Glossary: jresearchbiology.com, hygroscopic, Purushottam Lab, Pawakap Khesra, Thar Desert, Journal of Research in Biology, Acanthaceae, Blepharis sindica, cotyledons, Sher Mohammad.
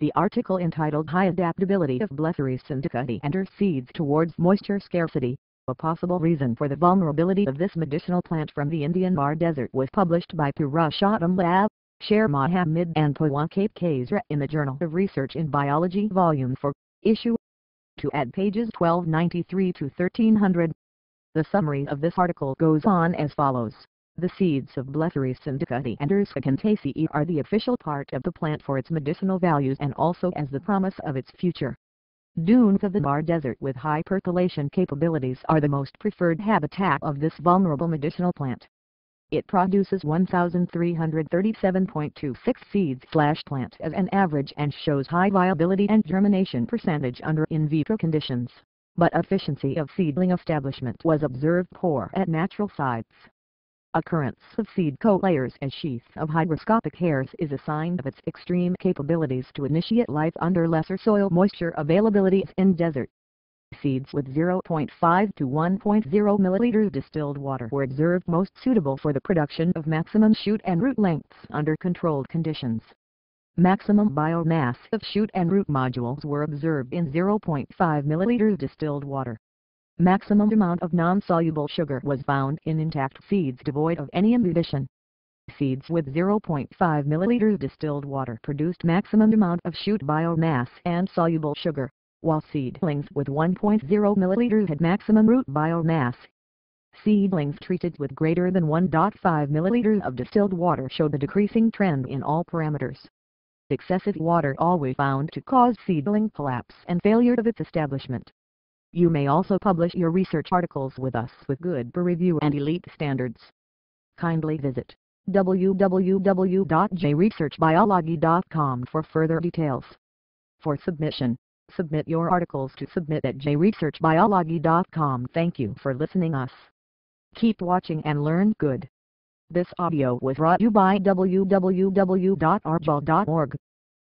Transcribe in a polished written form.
The article entitled High Adaptability of Blepharis sindica and Her Seeds Towards Moisture Scarcity, a Possible Reason for the Vulnerability of This Medicinal Plant from the Indian Thar Desert was published by Purushottam Lab, Sher Mohammad and Pawakap Khesra in the Journal of Research in Biology Volume 4, Issue 2 at pages 1293 to 1300. The summary of this article goes on as follows. The seeds of Blepharis sindica and Acanthaceae are the official part of the plant for its medicinal values and also as the promise of its future. Dunes of the Thar Desert with high percolation capabilities are the most preferred habitat of this vulnerable medicinal plant. It produces 1,337.26 seeds/plant as an average and shows high viability and germination percentage under in vitro conditions, but efficiency of seedling establishment was observed poor at natural sites. Occurrence of seed cotyledons as sheath of hygroscopic hairs is a sign of its extreme capabilities to initiate life under lesser soil moisture availability in desert. Seeds with 0.5 to 1.0 milliliters distilled water were observed most suitable for the production of maximum shoot and root lengths under controlled conditions. Maximum biomass of shoot and root modules were observed in 0.5 milliliters distilled water. Maximum amount of non-soluble sugar was found in intact seeds devoid of any imbibition. Seeds with 0.5 milliliters distilled water produced maximum amount of shoot biomass and soluble sugar, while seedlings with 1.0 milliliters had maximum root biomass. Seedlings treated with greater than 1.5 milliliters of distilled water showed the decreasing trend in all parameters. Excessive water always found to cause seedling collapse and failure of its establishment. You may also publish your research articles with us with good peer review and elite standards. Kindly visit www.jresearchbiology.com for further details. For submission, submit your articles to submit@jresearchbiology.com. Thank you for listening us. Keep watching and learn good. This audio was brought to you by www.archbal.org.